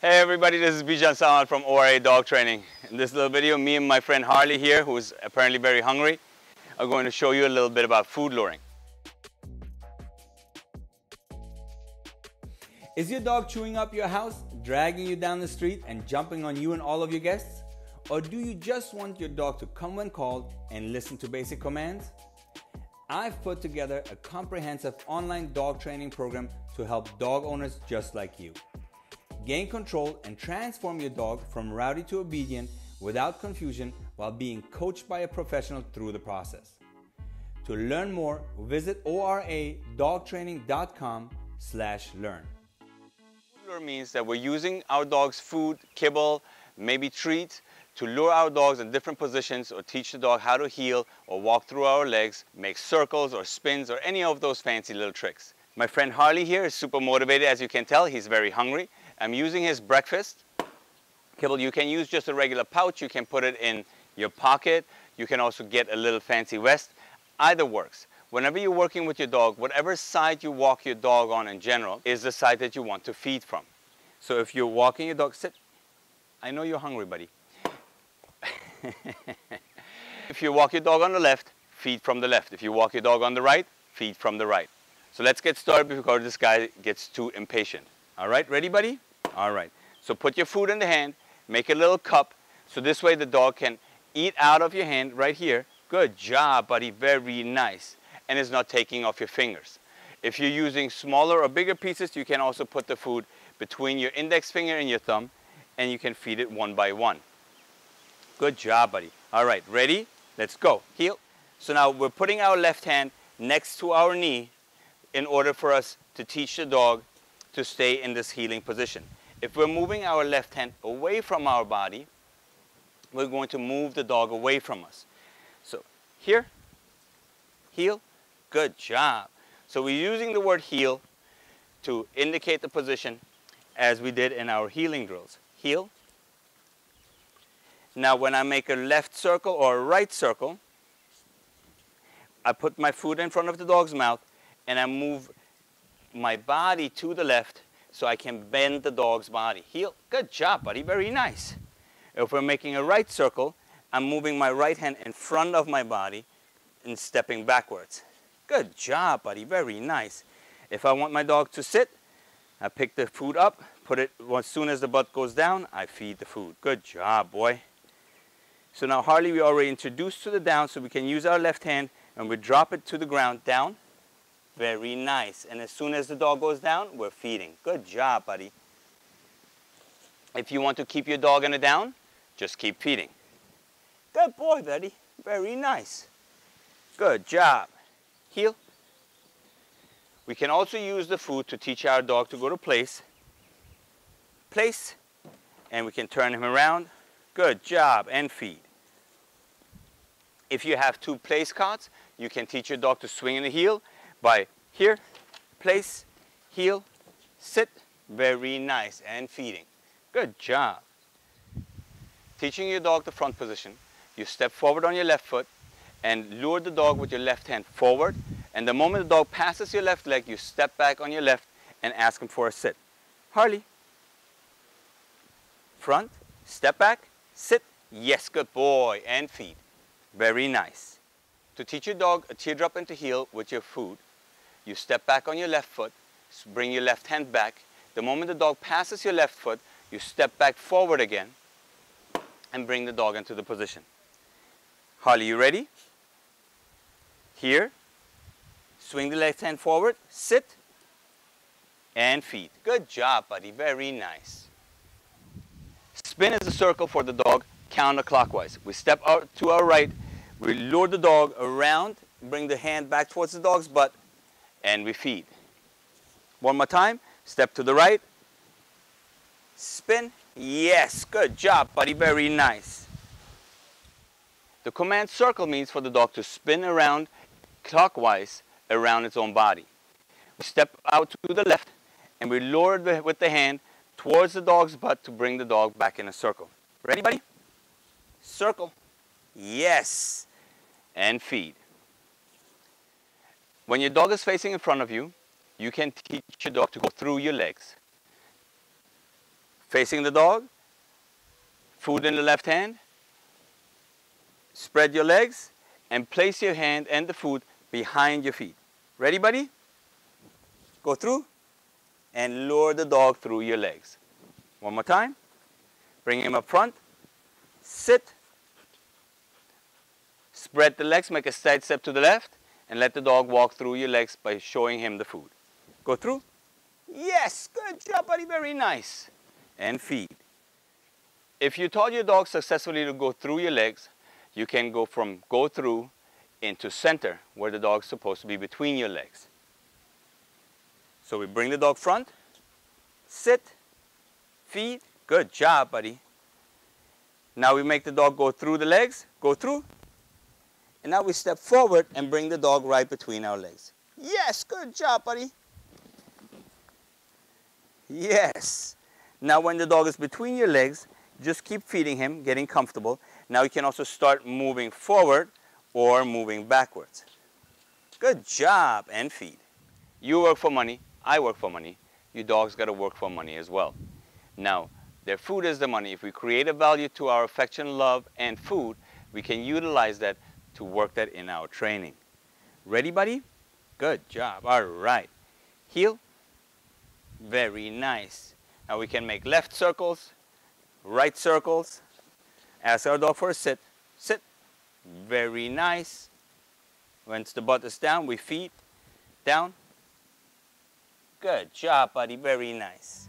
Hey everybody, this is Bijan Salman from ORA Dog Training. In this little video, me and my friend Harley here, who is apparently very hungry, are going to show you a little bit about food luring. Is your dog chewing up your house, dragging you down the street and jumping on you and all of your guests? Or do you just want your dog to come when called and listen to basic commands? I've put together a comprehensive online dog training program to help dog owners just like you. Gain control and transform your dog from rowdy to obedient without confusion while being coached by a professional through the process. To learn more, visit oradogtraining.com/learn. Food lure means that we're using our dog's food, kibble, maybe treats to lure our dogs in different positions or teach the dog how to heel or walk through our legs, make circles or spins or any of those fancy little tricks. My friend Harley here is super motivated, as you can tell. He's very hungry. I'm using his breakfast kibble. You can use just a regular pouch. You can put it in your pocket. You can also get a little fancy vest. Either works. Whenever you're working with your dog, whatever side you walk your dog on in general is the side that you want to feed from. So if you're walking your dog, sit. I know you're hungry, buddy. If you walk your dog on the left, feed from the left. If you walk your dog on the right, feed from the right. So let's get started before this guy gets too impatient. All right, ready, buddy? All right, so put your food in the hand, make a little cup, so this way the dog can eat out of your hand right here. Good job, buddy, very nice. And it's not taking off your fingers. If you're using smaller or bigger pieces, you can also put the food between your index finger and your thumb, and you can feed it one by one. Good job, buddy. All right, ready? Let's go, heel. So now we're putting our left hand next to our knee in order for us to teach the dog to stay in this heeling position. If we're moving our left hand away from our body, we're going to move the dog away from us. So here, heel, good job. So we're using the word heel to indicate the position as we did in our heeling drills. Heel. Now when I make a left circle or a right circle, I put my food in front of the dog's mouth and I move my body to the left so I can bend the dog's body. Heel, good job, buddy, very nice. If we're making a right circle, I'm moving my right hand in front of my body and stepping backwards. Good job, buddy, very nice. If I want my dog to sit, I pick the food up, put it, as soon as the butt goes down, I feed the food. Good job, boy. So now Harley, we already introduced to the down, so we can use our left hand and we drop it to the ground, down. Very nice. And as soon as the dog goes down, we're feeding. Good job, buddy. If you want to keep your dog in a down, just keep feeding. Good boy, buddy. Very nice. Good job. Heel. We can also use the food to teach our dog to go to place. Place. And we can turn him around. Good job. And feed. If you have two place cots, you can teach your dog to swing in the heel by here, place, heel, sit, very nice, and feeding. Good job. Teaching your dog the front position, you step forward on your left foot and lure the dog with your left hand forward, and the moment the dog passes your left leg, you step back on your left and ask him for a sit. Harley, front, step back, sit, yes, good boy, and feed. Very nice. To teach your dog a teardrop into heel with your food, you step back on your left foot, bring your left hand back. The moment the dog passes your left foot, you step back forward again and bring the dog into the position. Harley, you ready? Here, swing the left hand forward, sit, and feed. Good job, buddy, very nice. Spin is a circle for the dog, counterclockwise. We step out to our right, we lure the dog around, bring the hand back towards the dog's butt, and we feed. One more time, step to the right, spin, yes, good job, buddy, very nice. The command circle means for the dog to spin around clockwise around its own body. We step out to the left and we lure with the hand towards the dog's butt to bring the dog back in a circle. Ready, buddy? Circle, yes, and feed. When your dog is facing in front of you, you can teach your dog to go through your legs. facing the dog, food in the left hand, spread your legs, and place your hand and the food behind your feet. Ready, buddy? Go through and lure the dog through your legs. One more time. Bring him up front. Sit. Spread the legs, make a side step to the left, and let the dog walk through your legs by showing him the food. Go through. Yes, good job, buddy, very nice. And feed. If you taught your dog successfully to go through your legs, you can go from go through into center, where the dog's supposed to be between your legs. So we bring the dog front, sit, feed, good job, buddy. Now we make the dog go through the legs, go through, and now we step forward and bring the dog right between our legs. Yes, good job, buddy. Yes. Now when the dog is between your legs, just keep feeding him, getting comfortable. Now you can also start moving forward or moving backwards. Good job, and feed. You work for money, I work for money. Your dog's got to work for money as well. Now, their food is the money. If we create a value to our affection, love, and food, we can utilize that to work that in our training. Ready, buddy? Good job. All right. Heel. Very nice. Now we can make left circles, right circles. Ask our dog for a sit. Sit. Very nice. Once the butt is down, we feed. Down. Good job, buddy. Very nice.